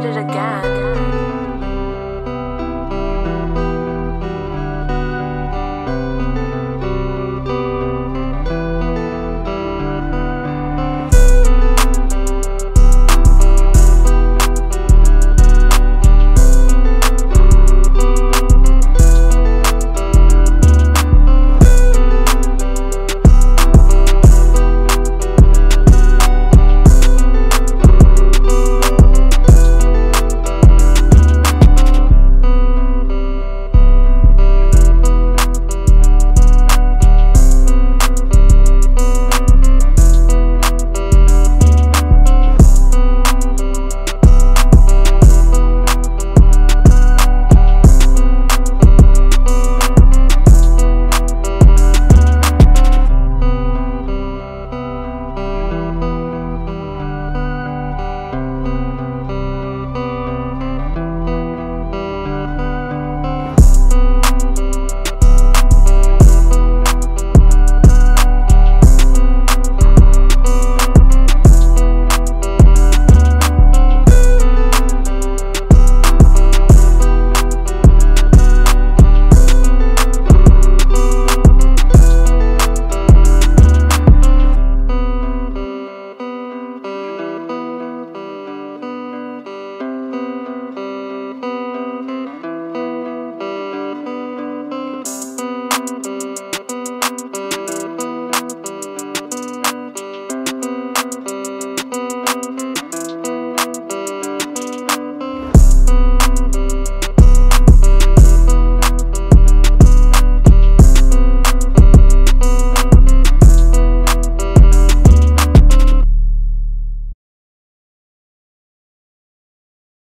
did it again.